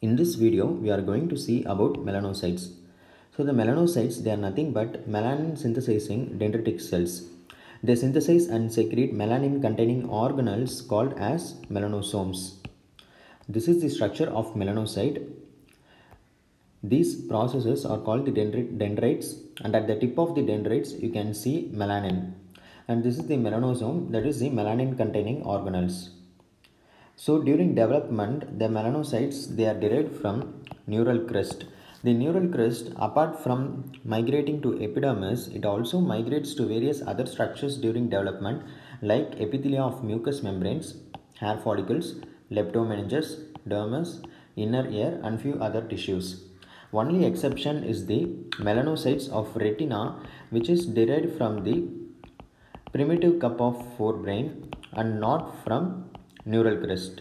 In this video, we are going to see about melanocytes. So the melanocytes, they are nothing but melanin synthesizing dendritic cells. They synthesize and secrete melanin containing organelles called as melanosomes. This is the structure of melanocyte. These processes are called the dendrites, and at the tip of the dendrites you can see melanin, and this is the melanosome, that is the melanin containing organelles. So during development, the melanocytes, they are derived from neural crest. The neural crest, apart from migrating to epidermis, it also migrates to various other structures during development, like epithelia of mucous membranes, hair follicles, leptomeninges, dermis, inner ear, and few other tissues. Only exception is the melanocytes of retina, which is derived from the primitive cup of forebrain and not from neural crest.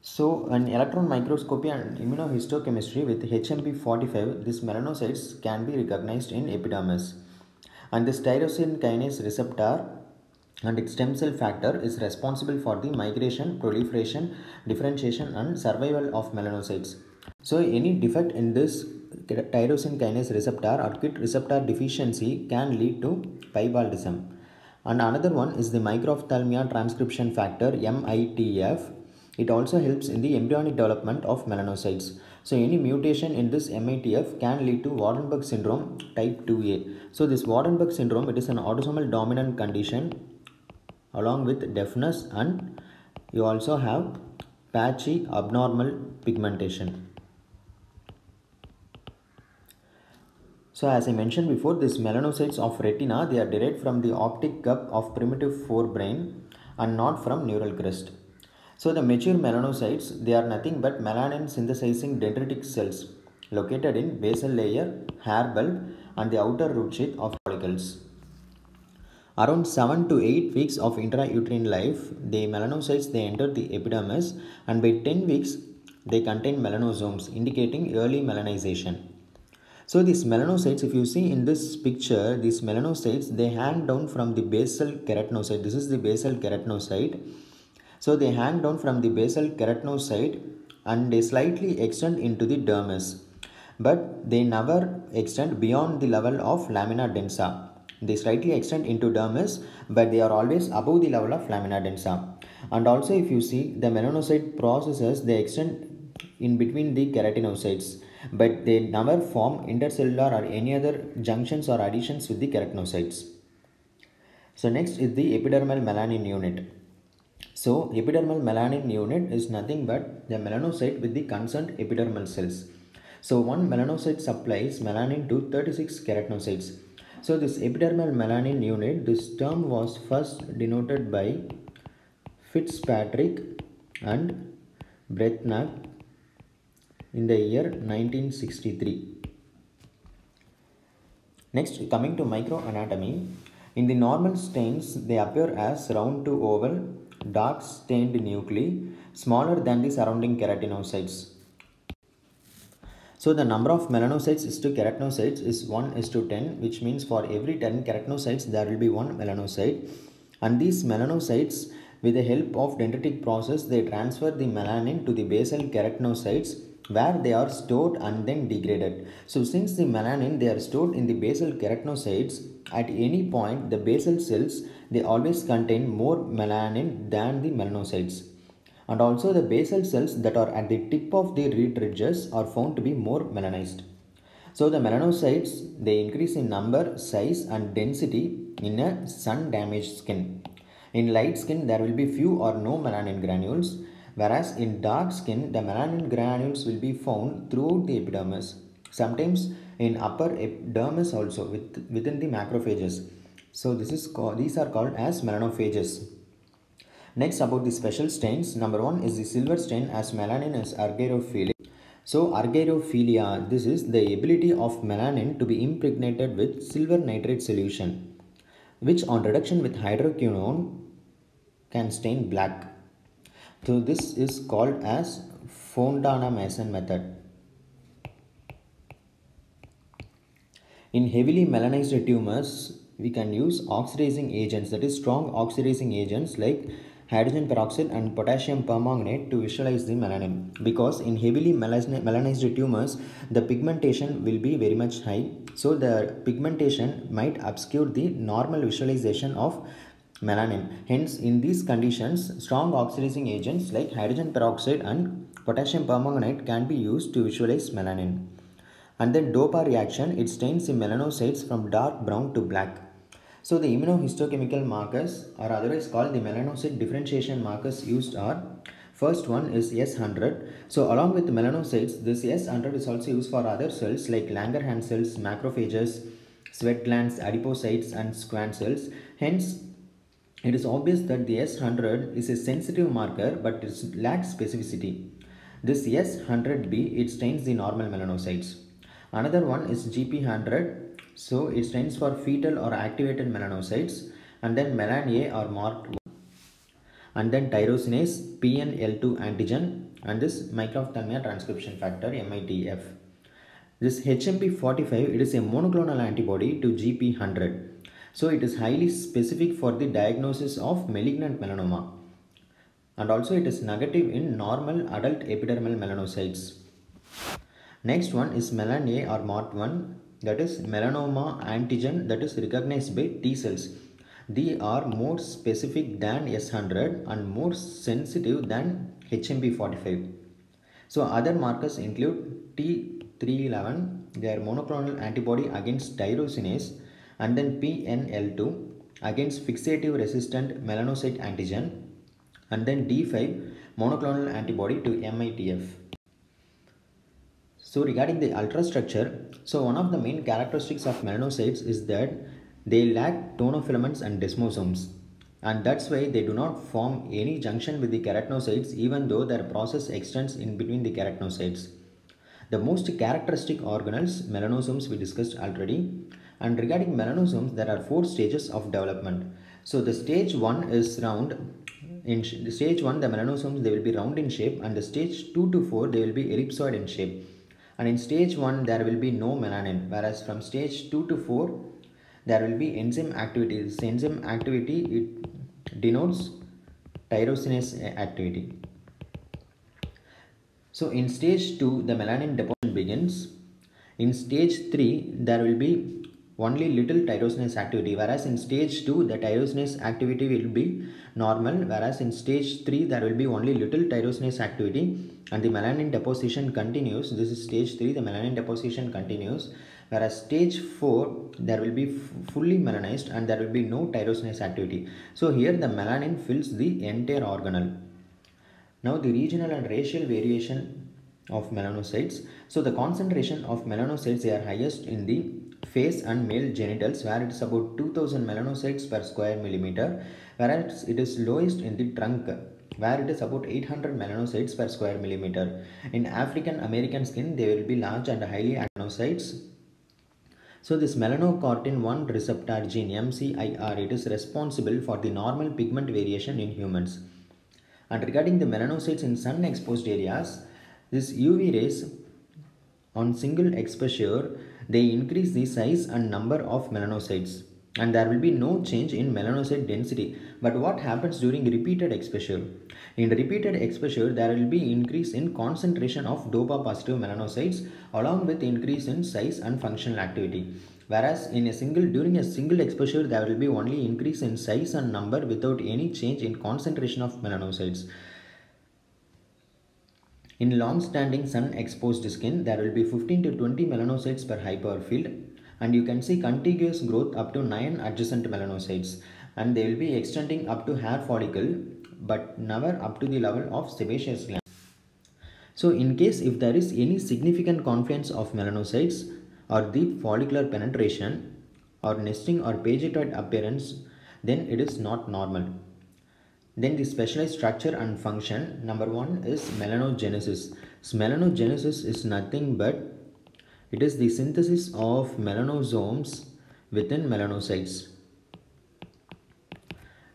So in electron microscopy and immunohistochemistry with HMB45, these melanocytes can be recognized in epidermis. And this tyrosine kinase receptor and its stem cell factor is responsible for the migration, proliferation, differentiation, and survival of melanocytes. So any defect in this tyrosine kinase receptor or KIT receptor deficiency can lead to pyruvalism. And another one is the microphthalmia transcription factor, MITF. It also helps in the embryonic development of melanocytes. So any mutation in this MITF can lead to Waardenburg syndrome type 2A. So this Waardenburg syndrome, it is an autosomal dominant condition along with deafness, and you also have patchy abnormal pigmentation. So as I mentioned before, these melanocytes of retina, they are derived from the optic cup of primitive forebrain and not from neural crest. So the mature melanocytes, they are nothing but melanin synthesizing dendritic cells located in basal layer, hair bulb, and the outer root sheath of follicles. Around 7 to 8 weeks of intrauterine life, the melanocytes, they enter the epidermis, and by 10 weeks they contain melanosomes, indicating early melanization. So these melanocytes, if you see in this picture, these melanocytes, they hang down from the basal keratinocyte. This is the basal keratinocyte. So they hang down from the basal keratinocyte and they slightly extend into the dermis, but they never extend beyond the level of lamina densa. They slightly extend into dermis, but they are always above the level of lamina densa. And also, if you see the melanocyte processes, they extend in between the keratinocytes, but they never form intercellular or any other junctions or additions with the keratinocytes. So next is the epidermal melanin unit. So epidermal melanin unit is nothing but the melanocyte with the concerned epidermal cells. So one melanocyte supplies melanin to 36 keratinocytes. So this epidermal melanin unit, this term was first denoted by Fitzpatrick and Breathnach in the year 1963. Next, coming to microanatomy. In the normal stains, they appear as round to oval, dark stained nuclei, smaller than the surrounding keratinocytes. So the number of melanocytes is to keratinocytes is 1:10, which means for every 10 keratinocytes there will be one melanocyte. And these melanocytes, with the help of dendritic process, they transfer the melanin to the basal keratinocytes, where they are stored and then degraded. So since the melanin, they are stored in the basal keratinocytes, at any point the basal cells, they always contain more melanin than the melanocytes. And also the basal cells that are at the tip of the reed ridges are found to be more melanized. So the melanocytes, they increase in number, size, and density in a sun damaged skin. In light skin, there will be few or no melanin granules, whereas in dark skin, the melanin granules will be found throughout the epidermis, sometimes in upper dermis also within the macrophages. So these are called as melanophages. Next, about the special stains. Number one is the silver stain, as melanin is argyrophilic. So argyrophilia, this is the ability of melanin to be impregnated with silver nitrate solution, which on reduction with hydroquinone can stain black. So this is called as Fontana-Mason method. In heavily melanized tumors, we can use oxidizing agents, that is strong oxidizing agents like hydrogen peroxide and potassium permanganate to visualize the melanin, because in heavily melanized tumors the pigmentation will be very much high, so the pigmentation might obscure the normal visualization of melanin. Hence, in these conditions, strong oxidizing agents like hydrogen peroxide and potassium permanganate can be used to visualize melanin. And then DOPA reaction, it stains the melanocytes from dark brown to black. So the immunohistochemical markers, or otherwise called the melanocyte differentiation markers used are, first one is S100. So along with melanocytes, this S100 is also used for other cells like Langerhans cells, macrophages, sweat glands, adipocytes and Schwann cells. Hence, it is obvious that the S100 is a sensitive marker but it lacks specificity. This S100B, it stains the normal melanocytes. Another one is GP100, so it stands for fetal or activated melanocytes, and then melan A or marked, and then tyrosinase, PNL2 antigen, and this microphthalmia transcription factor, MITF. This HMB45, it is a monoclonal antibody to GP100, so it is highly specific for the diagnosis of malignant melanoma, and also it is negative in normal adult epidermal melanocytes. Next one is melan A or MOT1, that is melanoma antigen, that is recognized by T cells. They are more specific than S100 and more sensitive than HMB45. So other markers include T311, they are monoclonal antibody against tyrosinase, and then PNL2 against fixative resistant melanocyte antigen, and then D5 monoclonal antibody to MITF. So regarding the ultrastructure, so one of the main characteristics of melanocytes is that they lack tonofilaments and desmosomes, and that's why they do not form any junction with the keratinocytes, even though their process extends in between the keratinocytes. The most characteristic organelles, melanosomes, we discussed already, and regarding melanosomes there are 4 stages of development. So the stage 1 is round. In stage 1 the melanosomes, they will be round in shape, and the stage 2 to 4 they will be ellipsoid in shape. And in stage 1 there will be no melanin, whereas from stage 2 to 4 there will be enzyme activity. This enzyme activity, it denotes tyrosinase activity. So in stage 2 the melanin deposition begins. In stage 3 there will be only little tyrosinase activity, whereas in stage 2 the tyrosinase activity will be normal, whereas in stage 3 there will be only little tyrosinase activity, and the melanin deposition continues. This is stage 3, the melanin deposition continues, whereas stage 4 there will be fully melanized and there will be no tyrosinase activity. So here the melanin fills the entire organelle. Now the regional and racial variation of melanocytes. So the concentration of melanocytes, they are highest in the face and male genitals, where it is about 2000 melanocytes per square millimeter, whereas it is lowest in the trunk, where it is about 800 melanocytes per square millimeter. In African American skin, they will be large and highly melanocytes. So this melanocortin-1 receptor gene, MCIR, it is responsible for the normal pigment variation in humans. And regarding the melanocytes in sun exposed areas, this UV rays on single exposure, they increase the size and number of melanocytes, and there will be no change in melanocyte density. But what happens during repeated exposure? In repeated exposure, there will be increase in concentration of DOPA positive melanocytes along with increase in size and functional activity. Whereas during a single exposure, there will be only increase in size and number without any change in concentration of melanocytes. In long-standing sun-exposed skin, there will be 15 to 20 melanocytes per hyperfield, and you can see contiguous growth up to 9 adjacent melanocytes, and they will be extending up to hair follicle but never up to the level of sebaceous gland. So in case if there is any significant confluence of melanocytes or deep follicular penetration or nesting or pagetoid appearance, then it is not normal. Then the specialized structure and function. Number 1 is melanogenesis. So melanogenesis is nothing but it is the synthesis of melanosomes within melanocytes.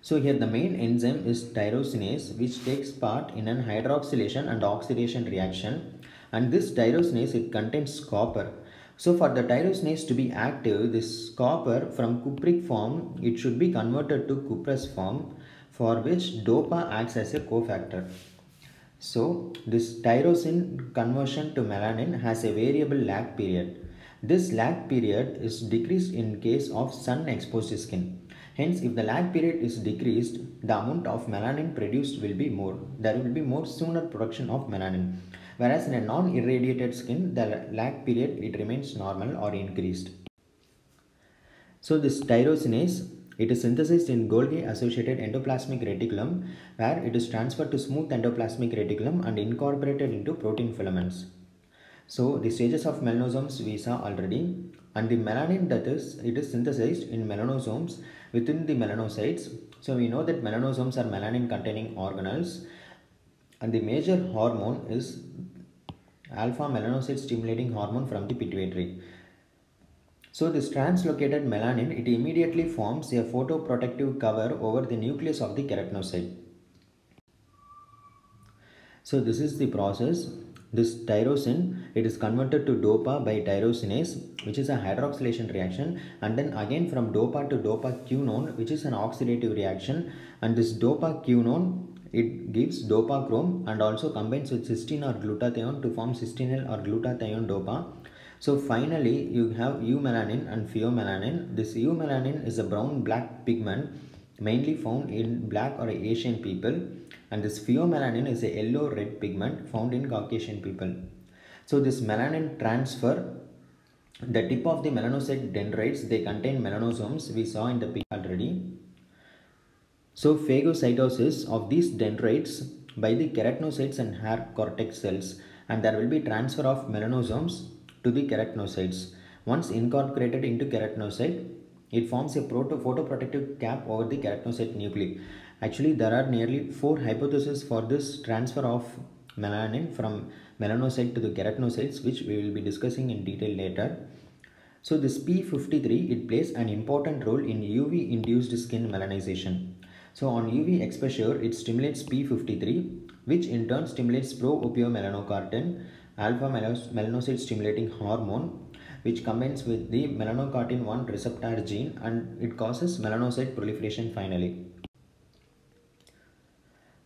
So here the main enzyme is tyrosinase, which takes part in an hydroxylation and oxidation reaction, and this tyrosinase, it contains copper. So for the tyrosinase to be active, this copper from cupric form, it should be converted to cuprous form. for which DOPA acts as a cofactor. So this tyrosine conversion to melanin has a variable lag period. This lag period is decreased in case of sun exposed skin. Hence, if the lag period is decreased, the amount of melanin produced will be more. There will be more sooner production of melanin. Whereas in a non-irradiated skin, the lag period it remains normal or increased. So this tyrosinase, it is synthesized in Golgi-associated endoplasmic reticulum, where it is transferred to smooth endoplasmic reticulum and incorporated into protein filaments. So the stages of melanosomes we saw already, and the melanin that is, it is synthesized in melanosomes within the melanocytes. So we know that melanosomes are melanin containing organelles, and the major hormone is alpha melanocyte stimulating hormone from the pituitary. So this translocated melanin, it immediately forms a photoprotective cover over the nucleus of the keratinocyte. So this is the process. This tyrosine, it is converted to DOPA by tyrosinase, which is a hydroxylation reaction, and then again from DOPA to dopa-quinone, which is an oxidative reaction, and this dopa-quinone, it gives dopachrome and also combines with cysteine or glutathione to form cystinyl or glutathione DOPA. So finally, you have eumelanin and pheomelanin. This eumelanin is a brown-black pigment mainly found in black or Asian people, and this pheomelanin is a yellow-red pigment found in Caucasian people. So this melanin transfer, the tip of the melanocyte dendrites, they contain melanosomes, we saw in the picture already. So phagocytosis of these dendrites by the keratinocytes and hair cortex cells, and there will be transfer of melanosomes to the keratinocytes. Once incorporated into keratinocyte, it forms a photoprotective cap over the keratinocyte nuclei. Actually, there are nearly 4 hypotheses for this transfer of melanin from melanocyte to the keratinocytes, which we will be discussing in detail later. So this p53, it plays an important role in UV induced skin melanization. So on UV exposure, it stimulates p53, which in turn stimulates pro-opiomelanocortin, alpha melanocyte stimulating hormone, which combines with the melanocortin 1 receptor gene, and it causes melanocyte proliferation finally.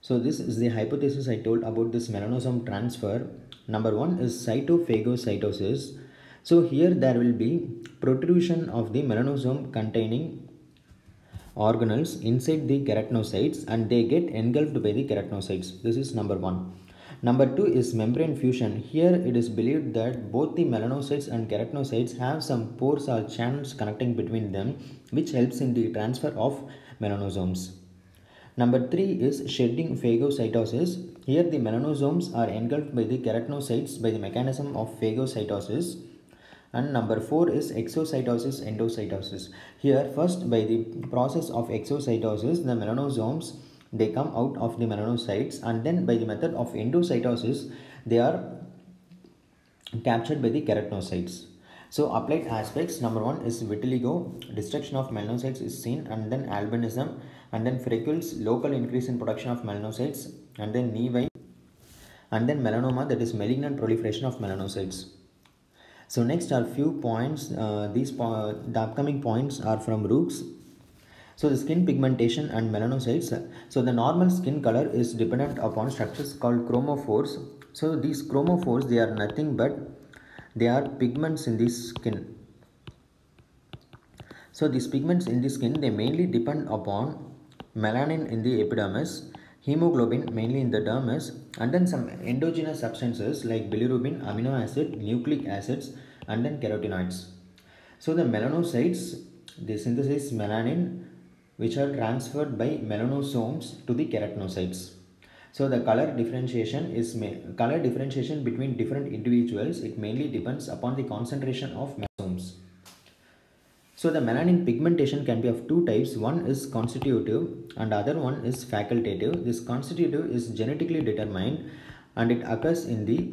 So this is the hypothesis I told about this melanosome transfer. Number 1 is cytophagocytosis. So here there will be protrusion of the melanosome containing organelles inside the keratinocytes, and they get engulfed by the keratinocytes. This is number 1. Number 2 is membrane fusion. Here it is believed that both the melanocytes and keratinocytes have some pores or channels connecting between them, which helps in the transfer of melanosomes. Number 3 is shedding phagocytosis. Here the melanosomes are engulfed by the keratinocytes by the mechanism of phagocytosis. And number 4 is exocytosis, endocytosis. Here first, by the process of exocytosis, the melanosomes, they come out of the melanocytes, and then by the method of endocytosis, they are captured by the keratinocytes. So applied aspects, number 1 is vitiligo, destruction of melanocytes is seen, and then albinism, and then freckles, local increase in production of melanocytes, and then nevi, and then melanoma, that is malignant proliferation of melanocytes. So next are few points. The upcoming points are from Rooks. So the skin pigmentation and melanocytes. So the normal skin color is dependent upon structures called chromophores. So these chromophores, they are nothing but they are pigments in the skin. So these pigments in the skin, they mainly depend upon melanin in the epidermis, hemoglobin mainly in the dermis, and then some endogenous substances like bilirubin, amino acid, nucleic acids, and then carotenoids. So the melanocytes, they synthesize melanin, which are transferred by melanosomes to the keratinocytes. So the color differentiation between different individuals, it mainly depends upon the concentration of melanosomes. So the melanin pigmentation can be of two types. One is constitutive and other one is facultative. This constitutive is genetically determined, and it occurs in the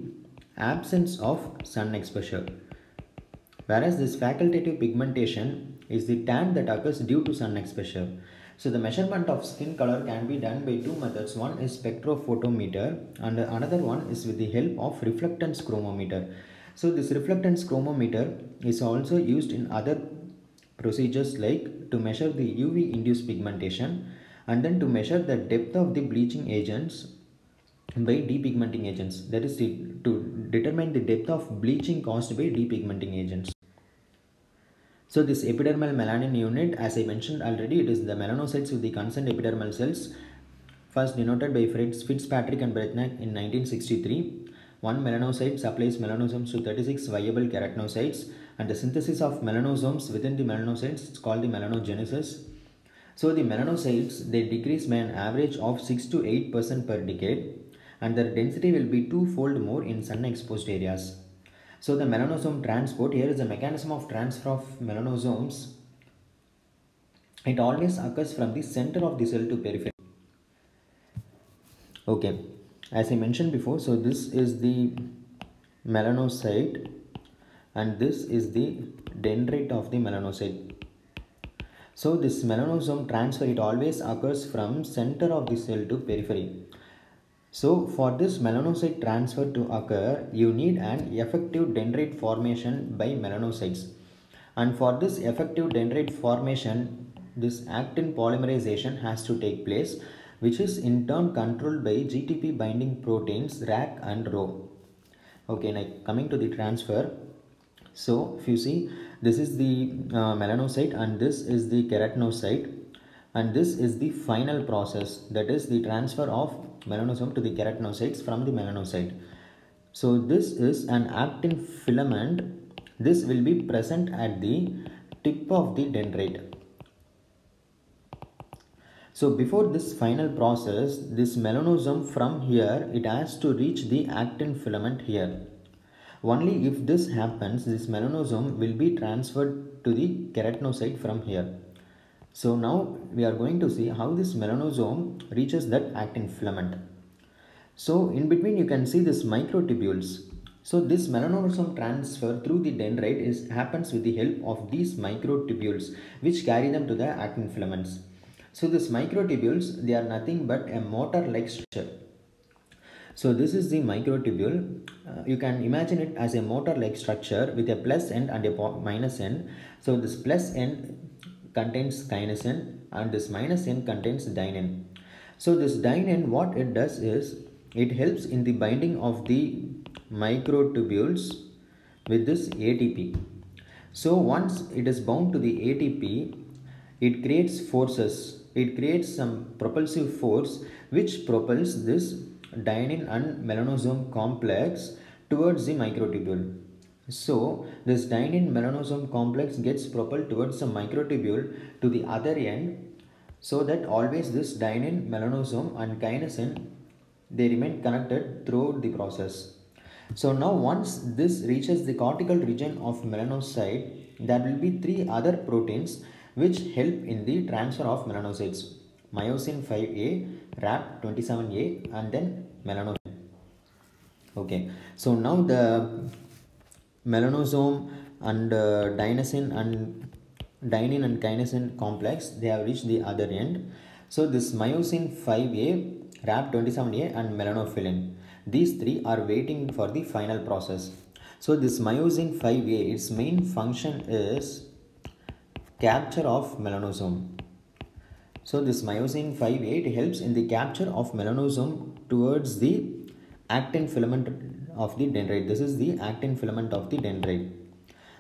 absence of sun exposure. Whereas this facultative pigmentation is the tan that occurs due to sun exposure. So the measurement of skin color can be done by two methods. One is spectrophotometer and another one is with the help of reflectance chromometer. So this reflectance chromometer is also used in other procedures like to measure the UV induced pigmentation, and then to measure the depth of the bleaching agents by depigmenting agents, that is to determine the depth of bleaching caused by depigmenting agents. So this epidermal melanin unit, as I mentioned already, it is the melanocytes with the concerned epidermal cells, first denoted by Fitzpatrick and Breathnach in 1963. One melanocyte supplies melanosomes to 36 viable keratinocytes, and the synthesis of melanosomes within the melanocytes is called the melanogenesis. So the melanocytes, they decrease by an average of 6 to 8% per decade, and their density will be twofold more in sun exposed areas. So the melanosome transport, here is the mechanism of transfer of melanosomes. It always occurs from the center of the cell to periphery. Okay, as I mentioned before, so this is the melanocyte and this is the dendrite of the melanocyte. So this melanosome transfer, it always occurs from center of the cell to periphery. So for this melanocyte transfer to occur, you need an effective dendrite formation by melanocytes. And for this effective dendrite formation, this actin polymerization has to take place, which is in turn controlled by GTP binding proteins RAC and Rho. Okay, now coming to the transfer. So if you see, this is the melanocyte and this is the keratinocyte, and this is the final process, that is the transfer of melanosome to the keratinocytes from the melanocyte. So this is an actin filament. This will be present at the tip of the dendrite. So before this final process, this melanosome from here, it has to reach the actin filament here. Only if this happens, this melanosome will be transferred to the keratinocyte from here. So now we are going to see how this melanosome reaches that actin filament. So in between you can see this microtubules. So this melanosome transfer through the dendrite happens with the help of these microtubules, which carry them to the actin filaments. So this microtubules, they are nothing but a motor-like structure. So this is the microtubule. You can imagine it as a motor-like structure with a plus end and a minus end. So this plus end contains kinesin and this minus end contains dynein. So this dynein, what it does is, it helps in the binding of the microtubules with this ATP. So once it is bound to the ATP, it creates forces. It creates some propulsive force which propels this dynein and melanosome complex towards the microtubule. So this dynein melanosome complex gets propelled towards the microtubule to the other end, so that always this dynein, melanosome and kinesin, they remain connected throughout the process. So now once this reaches the cortical region of melanocyte, there will be three other proteins which help in the transfer of melanocytes: myosin 5A, RAP 27A, and then melanosin. Okay, so now the melanosome and dynein and kinesin complex, they have reached the other end. So this myosin 5A, RAP 27A, and melanophilin, these three are waiting for the final process. So this myosin 5A, its main function is capture of melanosome. So this myosin 5A helps in the capture of melanosome towards the actin filament of the dendrite. This is the actin filament of the dendrite.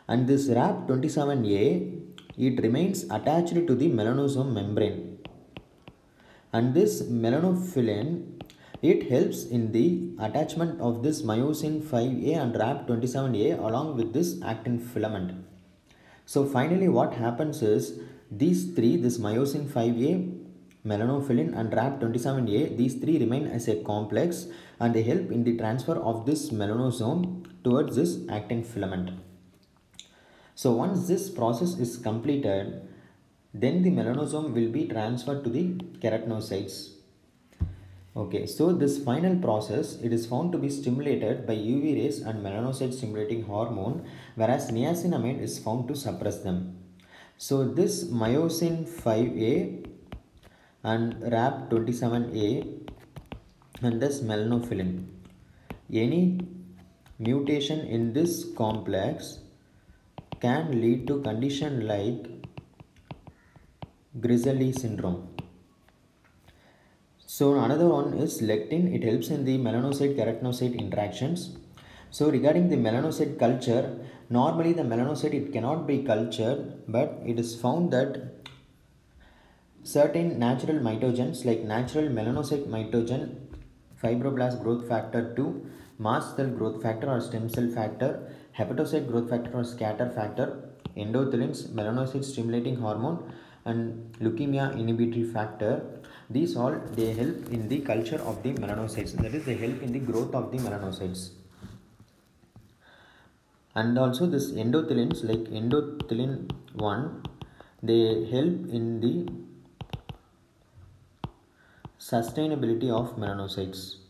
And this RAP 27A, it remains attached to the melanosome membrane. And this melanophilin, it helps in the attachment of this myosin 5A and RAP 27A along with this actin filament. So finally what happens is, these three, this myosin 5A, melanophilin and RAP 27A, these three remain as a complex and they help in the transfer of this melanosome towards this actin filament. So once this process is completed, then the melanosome will be transferred to the keratinocytes. Okay, so this final process, it is found to be stimulated by UV rays and melanocyte stimulating hormone, whereas niacinamide is found to suppress them. So this myosin 5A and RAP 27A and this melanophilin, any mutation in this complex can lead to condition like Grizzly syndrome. So another one is lectin. It helps in the melanocyte-keratinocyte interactions. So regarding the melanocyte culture, normally the melanocyte it cannot be cultured, but it is found that certain natural mitogens like natural melanocyte mitogen, fibroblast growth factor 2, mast cell growth factor or stem cell factor, hepatocyte growth factor or scatter factor, endothelins, melanocyte stimulating hormone and leukemia inhibitory factor. These all they help in the culture of the melanocytes, that is they help in the growth of the melanocytes. And also this endothelins like endothelin 1, they help in the sustainability of melanocytes.